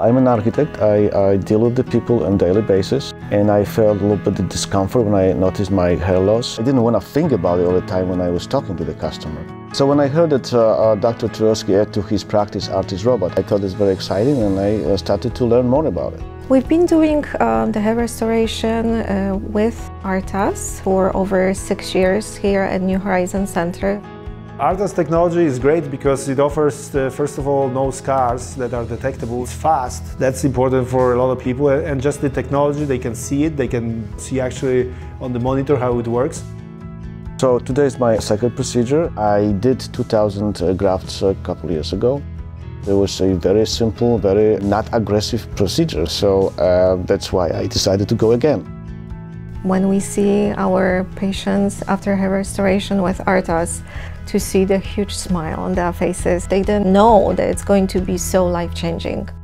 I'm an architect. I deal with the people on a daily basis, and I felt a little bit of discomfort when I noticed my hair loss. I didn't want to think about it all the time when I was talking to the customer. So when I heard that Dr. Turowski added to his practice ARTAS robot, I thought it's very exciting, and I started to learn more about it. We've been doing the hair restoration with ARTAS for over 6 years here at New Horizons Center. ARTAS technology is great because it offers, first of all, no scars that are detectable. It's fast. That's important for a lot of people. And just the technology, they can see it. They can see actually on the monitor how it works. So today is my second procedure. I did 2,000 grafts a couple years ago. It was a very simple, very not aggressive procedure. So that's why I decided to go again. When we see our patients after hair restoration with ARTAS, to see the huge smile on their faces, they didn't know that it's going to be so life-changing.